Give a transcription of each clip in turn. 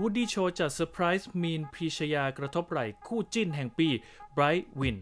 Woody Show จัดเซอร์ไพรส์มีนพีชยากระทบไหล่คู่จิ้นแห่งปี Bright Win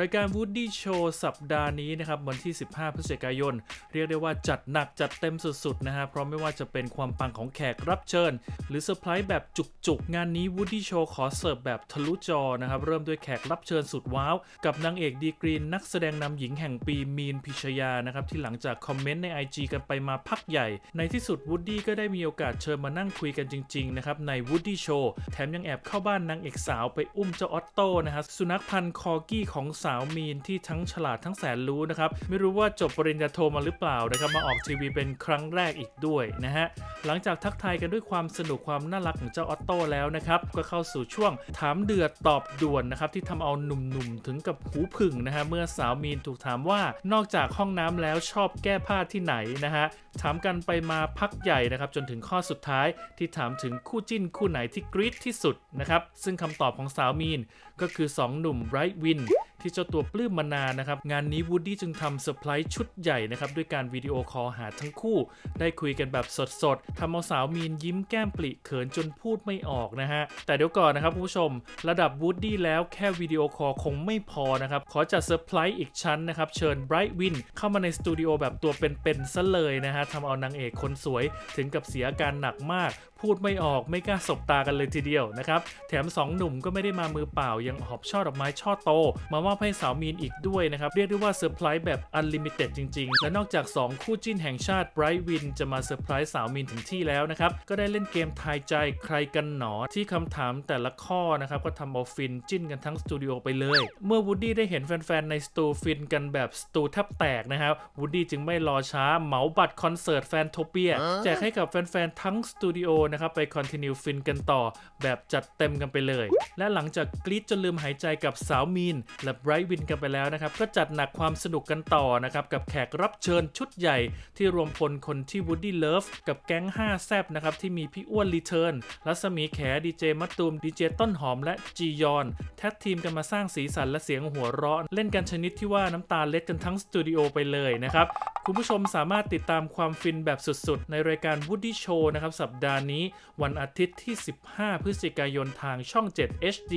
รายการ Woody Show สัปดาห์นี้นะครับวันที่15พฤศจิกายนเรียกได้ว่าจัดหนักจัดเต็มสุดๆนะฮะเพราะไม่ว่าจะเป็นความปังของแขกรับเชิญหรือเซอร์ไพรส์แบบจุกๆงานนี้ Woody Show ขอเสิร์ฟแบบทะลุจอนะครับเริ่มด้วยแขกรับเชิญสุดว้าวกับนางเอกดีกรีนักแสดงนำหญิงแห่งปีมีนพิชยานะครับที่หลังจากคอมเมนต์ใน IG กันไปมาพักใหญ่ในที่สุด Woody ก็ได้มีโอกาสเชิญมานั่งคุยกันจริงๆนะครับใน Woody Show แถมยังแอบเข้าบ้านนางเอกสาวไปอุ้มเจ้าออตโต้นะฮะสุนัขพันธุ์คอร์กี้ของสาวมีนที่ทั้งฉลาดทั้งแสนรู้นะครับไม่รู้ว่าจบปริญญาโทมาหรือเปล่านะครับมาออกทีวีเป็นครั้งแรกอีกด้วยนะฮะหลังจากทักทายกันด้วยความสนุกความน่ารักของเจ้าออตโต้แล้วนะครับก็เข้าสู่ช่วงถามเดือดตอบด่วนนะครับที่ทำเอาหนุ่มๆถึงกับหูผึ่งนะฮะเมื่อสาวมีนถูกถามว่านอกจากห้องน้ำแล้วชอบแก้ผ้าที่ไหนนะฮะถามกันไปมาพักใหญ่นะครับจนถึงข้อสุดท้ายที่ถามถึงคู่จิ้นคู่ไหนที่กรี๊ดที่สุดนะครับซึ่งคำตอบของสาวมีนก็คือ2หนุ่มไบรท์วินที่เจ้าตัวปลื้มมานานนะครับงานนี้ Woody จึงทำเซอร์ไพรส์ชุดใหญ่นะครับด้วยการวิดีโอคอลหาทั้งคู่ได้คุยกันแบบสดๆทำเอาสาวมีนยิ้มแก้มปริเขินจนพูดไม่ออกนะฮะแต่เดี๋ยวก่อนนะครับผู้ชมระดับ Woody แล้วแค่วิดีโอคอลคงไม่พอนะครับขอจัดเซอร์ไพรส์อีกชั้นนะครับเชิญ Bright Win เข้ามาในสตูดิโอแบบตัวเป็นๆซะเลยนะฮะทำเอานางเอกคนสวยถึงกับเสียอาการหนักมากพูดไม่ออกไม่กล้าสบตากันเลยทีเดียวนะครับแถม2หนุ่มก็ไม่ได้มามือเปล่ายังหอบช่อดอกไม้ช่อโตมามอบให้สาวมีนอีกด้วยนะครับเรียกได้ว่าเซอร์ไพรส์แบบอันลิมิเต็ดจริงๆและนอกจาก2คู่จิ้นแห่งชาติไบรท์วินจะมาเซอร์ไพรส์สาวมีนถึงที่แล้วนะครับก็ได้เล่นเกมทายใจใครกันหนอที่คำถามแต่ละข้อนะครับก็ทำเอาฟินจิ้นกันทั้งสตูดิโอไปเลยเมื่อวูดดี้ได้เห็นแฟนๆในสตูฟินกันแบบสตูแทบแตกนะครับวูดดี้จึงไม่รอช้าเหมาบัตรคอนเสิร์ตแฟนโทเปียแจกให้กับแฟนๆทั้งสตูดิโอนะครับไปคอนติเนียฟินกันต่อแบบจัดเต็มกันไปเลยและหลังจากกรี๊ดจนลืมหายใจกับสาวมีนและไบรท์วินกันไปแล้วนะครับก็จัดหนักความสนุกกันต่อนะครับกับแขกรับเชิญชุดใหญ่ที่รวมพลคนที่ Woody Love กับแก๊ง5แซบนะครับที่มีพี่อ้วนรีเทิร์นรัศมีแขดีเจมะตูมดีเจต้นหอมและจียอนแท็กทีมกันมาสร้างสีสันและเสียงหัวเราะเล่นกันชนิดที่ว่าน้ำตาเล็ดกันทั้งสตูดิโอไปเลยนะครับคุณผู้ชมสามารถติดตามความฟินแบบสุดๆในรายการ Woody Show นะครับสัปดาห์นี้วันอาทิตย์ที่15พฤศจิกายนทางช่อง7 HD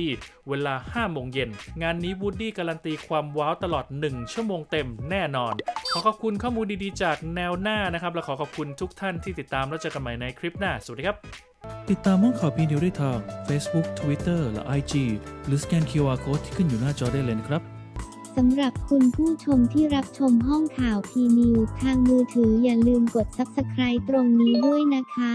เวลา 17:00 น.งานนี้ Woody การันตีความว้าวตลอด1ชั่วโมงเต็มแน่นอนขอขอบคุณข้อมูลดีๆจากแนวหน้านะครับและขอขอบคุณทุกท่านที่ติดตามและเจอกันใหม่ในคลิปหน้าสวัสดีครับติดตามห้องข่าวพีเดียวได้ทาง Facebook Twitter และ IG หรือสแกน QR Code ที่ขึ้นอยู่หน้าจอได้เลยนะครับสำหรับคุณผู้ชมที่รับชมห้องข่าวพีนิวทางมือถืออย่าลืมกด Subscribe ตรงนี้ด้วยนะคะ